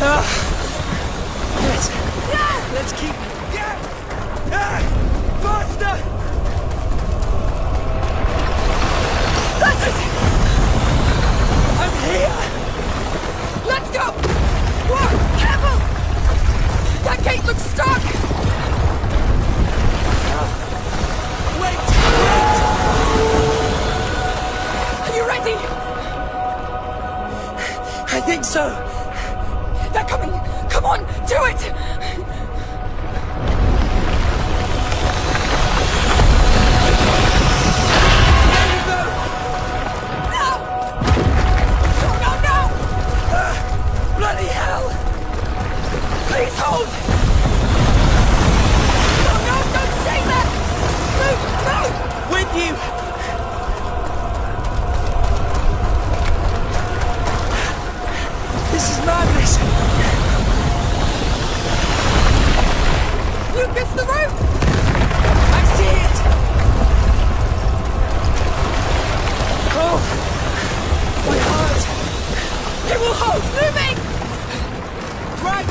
Let's keep it. Yeah! Faster! That's it! I'm here! Let's go! Whoa! Careful! That gate looks stuck! Wait! Are you ready? I think so. They're coming! Come on! Do it! Please hold! No, no, don't say that! Move, move! With you! This is madness! Lucas, the rope! I see it! Oh! My heart! It will hold! Moving! Right!